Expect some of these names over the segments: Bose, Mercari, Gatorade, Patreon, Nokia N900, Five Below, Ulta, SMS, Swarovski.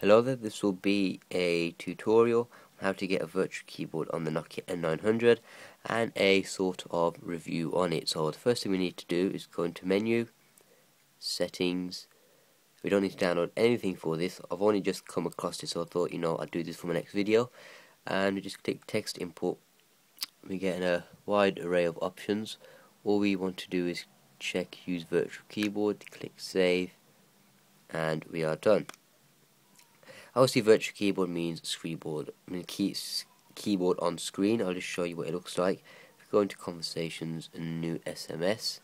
Hello there, this will be a tutorial on how to get a virtual keyboard on the Nokia N900 and a sort of review on it. So the first thing we need to do is go into menu, settings. We don't need to download anything for this. I've only just come across it, so I thought, you know, I'd do this for my next video. And we just click text import. We get a wide array of options. All we want to do is check use virtual keyboard, click save, and we are done. Obviously, virtual keyboard means keyboard on screen. I'll just show you what it looks like. If we go into conversations and new SMS,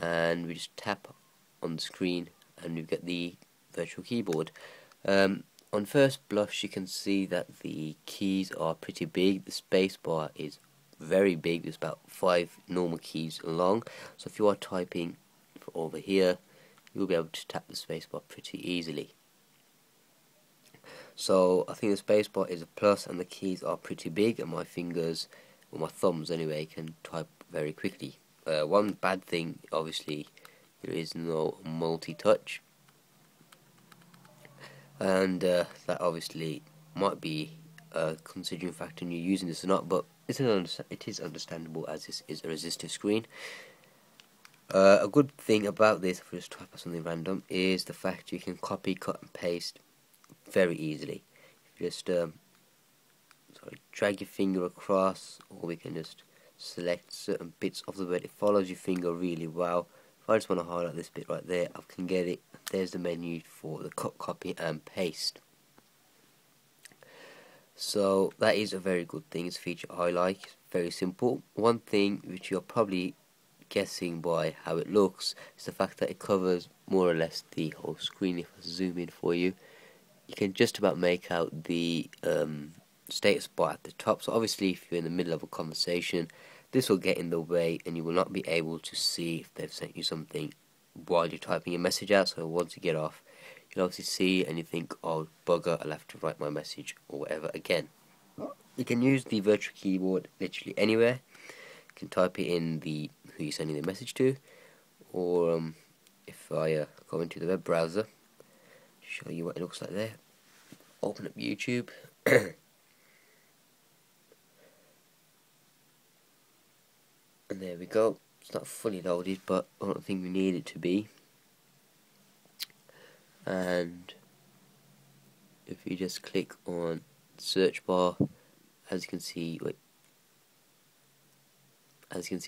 and we just tap on the screen, and you get the virtual keyboard. On first blush, you can see that the keys are pretty big. The space bar is very big. It's about 5 normal keys long. So if you are typing for over here, you'll be able to tap the space bar pretty easily. So I think the space bar is a plus, and the keys are pretty big, and my fingers, or my thumbs anyway, can type very quickly. One bad thing, obviously, there is no multi-touch, and that obviously might be a considering factor in you using this or not, but it is understandable as this is a resistive screen. A good thing about this, if we just type out something random, is the fact you can copy, cut and paste very easily. Just drag your finger across, or we can just select certain bits of the word. It follows your finger really well. I just want to highlight this bit right there. I can get it. There's the menu for the cut, copy and paste. So that is a very good thing. It's a feature I like. It's very simple. One thing which you're probably guessing by how it looks is the fact that it covers more or less the whole screen. If I zoom in for you, you can just about make out the status bar at the top. So obviously, if you're in the middle of a conversation, this will get in the way and you will not be able to see if they've sent you something while you're typing your message out. So once you get off, you'll obviously see and you think, oh bugger, I'll have to write my message or whatever again. You can use the virtual keyboard literally anywhere. You can type it in the who you're sending the message to, or if I go into the web browser, show you what it looks like there. Open up YouTube. And there we go. It's not fully loaded, but I don't think we need it to be. And if you just click on search bar, as you can see,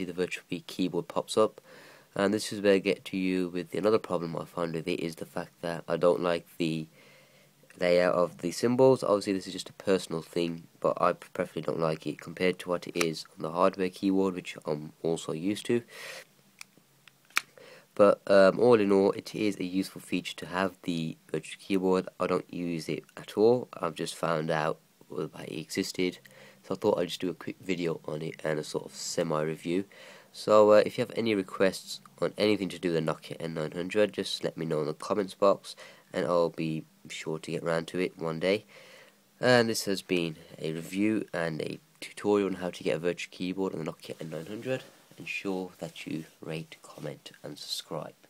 the virtual keyboard pops up. And this is where I get to you with another problem I find with it, is the fact that I don't like the layout of the symbols. Obviously, this is just a personal thing, but I preferably don't like it compared to what it is on the hardware keyboard, which I'm also used to. But all in all, it is a useful feature to have, the virtual keyboard. I don't use it at all. I've just found out that it existed, so I thought I'd just do a quick video on it and a sort of semi-review. So if you have any requests on anything to do with the Nokia N900, just let me know in the comments box, and I'll be sure to get round to it one day. And this has been a review and a tutorial on how to get a virtual keyboard on the Nokia N900. Ensure that you rate, comment and subscribe.